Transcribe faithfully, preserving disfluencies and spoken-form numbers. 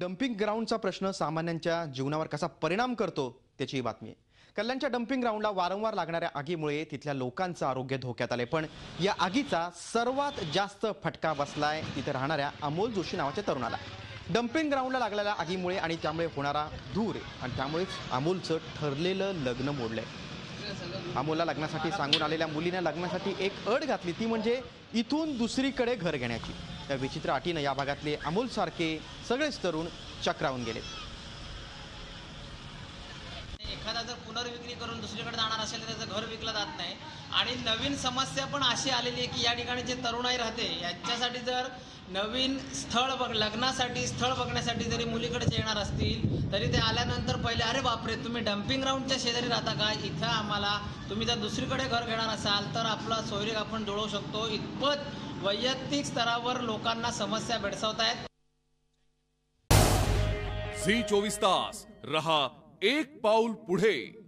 Dumping ग्राउंडचा प्रश्न सामान्यांच्या जीवनावर कसा परिणाम करतो त्याची बातमी आहे। कल्याणच्या डंपिंग ग्राउंडला वारंवार लागणाऱ्या आगीमुळे तिथल्या लोकांचं आरोग्य धोक्यात आले, पण या आगीचा सर्वात जास्त फटका बसलाय तिथे राहणाऱ्या अमोल जोशी नावाच्या तरुणाला। डंपिंग ग्राउंडला लागलेल्या आगीमुळे आणि त्यामुळे होणारा धूर आणि त्यामुळे अमोलचं ठरलेलं लग्न मोडलंय। अमोलला लग्नासाठी सांगून आलेल्या मुलीने लग्नासाठी एक अड घातली, ती म्हणजे इथून दुसरीकडे घर घेण्याची। त्या विचित्र अटीने या भागातले अमोल सारखे सगळेच तरुण चक्रावून गेले। एखादा जर पुनर्विक्री करून दुसरीकडे जाणार असेल तर त्याचं घर विकलं जात नाही। आणि नवीन समस्या पण अशी आलेली आहे की या ठिकाणी जे तरुणाई राहते यांच्यासाठी जर नवीन स्थळ बघ लग्नासाठी स्थळ बघण्यासाठी जरी मुलीकडे येणार असतील तरी ते आल्यानंतर पहिले अरे बापरे तुम्ही डंपिंग ग्राउंडच्या शेजारी राहता का, इथं आम्हाला तुम्ही जर दुसरीकडे घर घेणार असाल तर आपला सोयरीक आपण जुळवू शकतो, इतपत वैयक्तिक स्तरावर लोकांना समस्या भेडसावतायत। झी चोवीस तास रहा एक पाऊल पुढे।